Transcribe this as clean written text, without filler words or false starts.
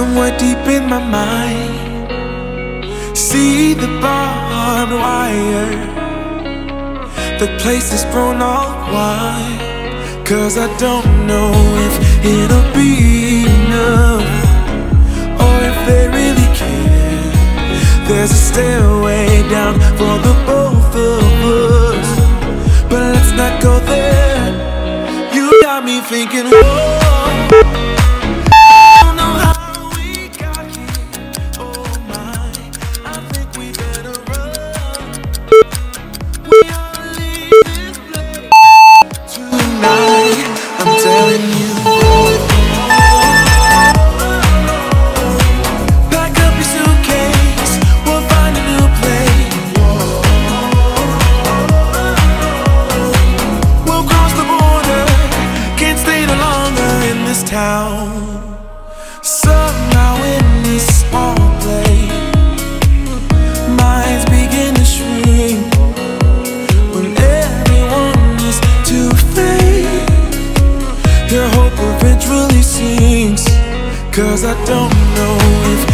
somewhere deep in my mind. See the barbed wire, the place is thrown all wide. 'Cause I don't know if it'll be enough, or if they really care. There's a stairway down for the both of us, but let's not go there. You got me thinking, whoa. Somehow in this small place, minds begin to shrink when everyone is too afraid. Your hope eventually sinks. 'Cause I don't know if